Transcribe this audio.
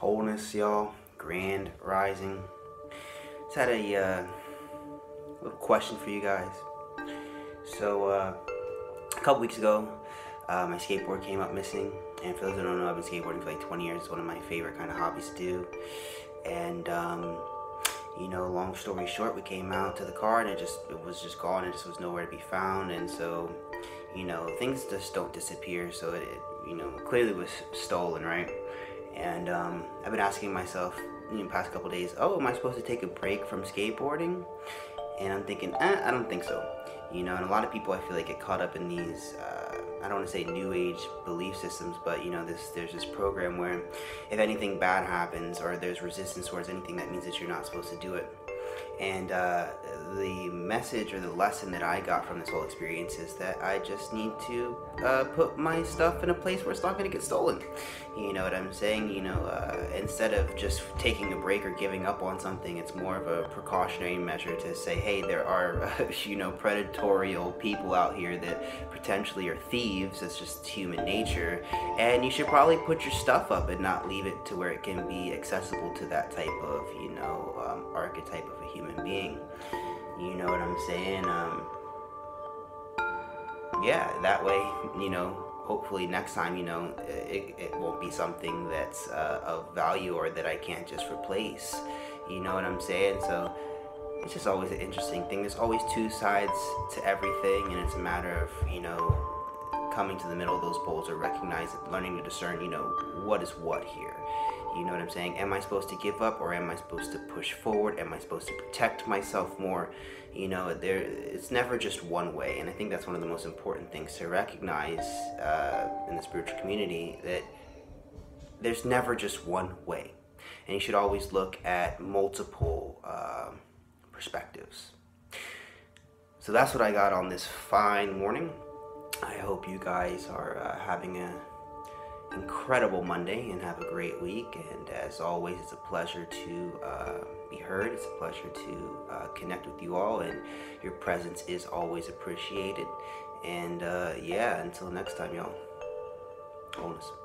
wholeness, y'all. Grand rising. Just had a little question for you guys. So a couple weeks ago, my skateboard came up missing. And for those who don't know, I've been skateboarding for like 20 years. It's one of my favorite kind of hobbies to do. And you know, long story short, we came out to the car and it was just gone. It just was nowhere to be found. And so, you know, things just don't disappear. So it you know, clearly was stolen, right? And I've been asking myself in the past couple days, oh, am I supposed to take a break from skateboarding? And I'm thinking, I don't think so. You know, and a lot of people, I feel like, get caught up in these, I don't want to say new age belief systems, but you know, there's this program where if anything bad happens or there's resistance towards anything, that means that you're not supposed to do it. And the message or the lesson that I got from this whole experience is that I just need to put my stuff in a place where it's not going to get stolen. You know what I'm saying? You know, instead of just taking a break or giving up on something, it's more of a precautionary measure to say, hey, there are, you know, predatorial people out here that potentially are thieves. It's just human nature. And you should probably put your stuff up and not leave it to where it can be accessible to that type of, you know, archetype of a human being. You know what I'm saying? Yeah, that way, you know, hopefully next time, you know, it won't be something that's of value or that I can't just replace. You know what I'm saying? So it's just always an interesting thing. There's always two sides to everything, and it's a matter of, you know, coming to the middle of those poles or recognize it, learning to discern, you know, what is what here. You know what I'm saying? Am I supposed to give up, or am I supposed to push forward? Am I supposed to protect myself more? You know, it's never just one way. And I think that's one of the most important things to recognize in the spiritual community, that there's never just one way. And you should always look at multiple perspectives. So that's what I got on this fine morning. I hope you guys are having a incredible Monday and have a great week. And as always, it's a pleasure to be heard. It's a pleasure to connect with you all, and your presence is always appreciated. And yeah, until next time, y'all. Wholeness.